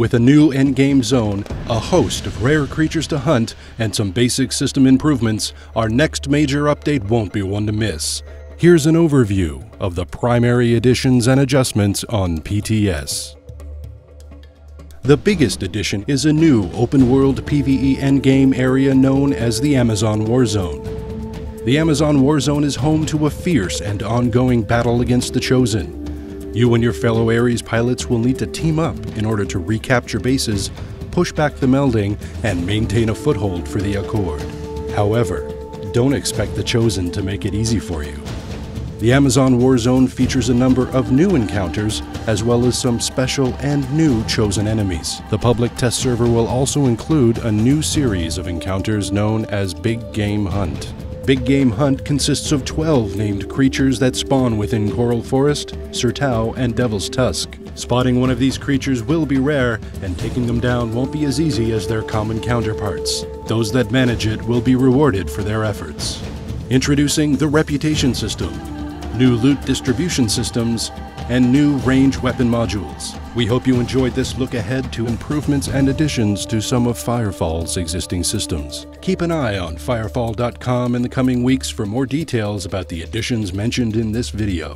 With a new endgame zone, a host of rare creatures to hunt, and some basic system improvements, our next major update won't be one to miss. Here's an overview of the primary additions and adjustments on PTS. The biggest addition is a new open-world PvE endgame area known as the Amazon Warzone. The Amazon Warzone is home to a fierce and ongoing battle against the Chosen. You and your fellow Ares pilots will need to team up in order to recapture bases, push back the melding, and maintain a foothold for the Accord. However, don't expect the Chosen to make it easy for you. The Amazon Warzone features a number of new encounters, as well as some special and new Chosen enemies. The public test server will also include a new series of encounters known as Big Game Hunt. Big Game Hunt consists of 12 named creatures that spawn within Coral Forest, Sirtau, and Devil's Tusk. Spotting one of these creatures will be rare, and taking them down won't be as easy as their common counterparts. Those that manage it will be rewarded for their efforts. Introducing the Reputation System, new loot distribution systems, and new range weapon modules. We hope you enjoyed this look ahead to improvements and additions to some of Firefall's existing systems. Keep an eye on firefall.com in the coming weeks for more details about the additions mentioned in this video.